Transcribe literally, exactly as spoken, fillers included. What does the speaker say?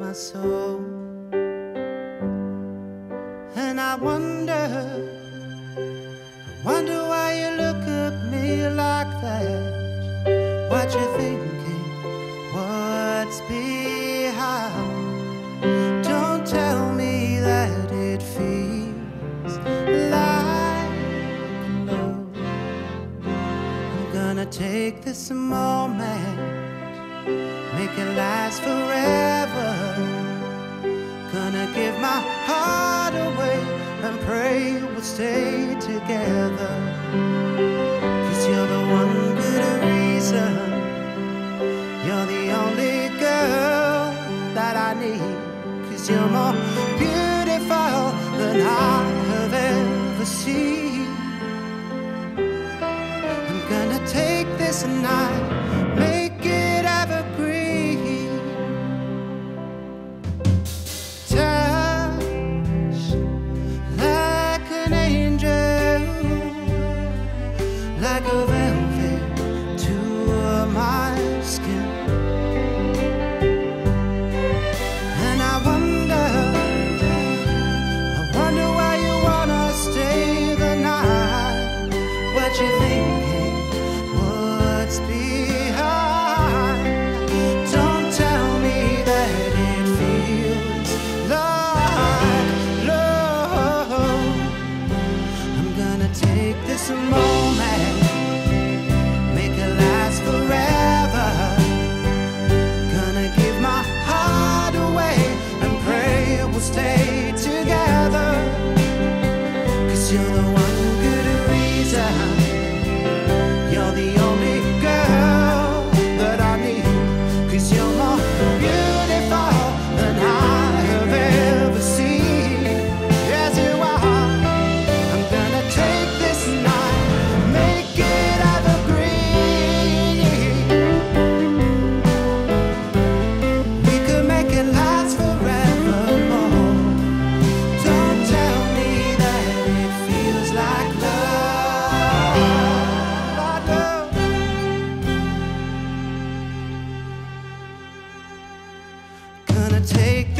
my soul. And I wonder, I wonder why you look at me like that. What you thinking, what's behind? Don't tell me that it feels like love. I'm gonna take this moment, make it last forever. Gonna give my heart away and pray we'll stay together. 'Cause you're the one good reason. You're the only girl that I need. 'Cause you're more beautiful than I have ever seen. I'm gonna take this night, make it like a velvet to my skin. And I wonder, I wonder why you wanna stay the night. What you thinking, what's behind? Don't tell me that it feels like love. I'm gonna take this moment, stay together. 'Cause you're the one good reason. You're the only girl that I need. 'Cause you're more beautiful than I have ever seen. Yes, you are. I'm gonna take this night, make it evergreen. We could make it last forever. Take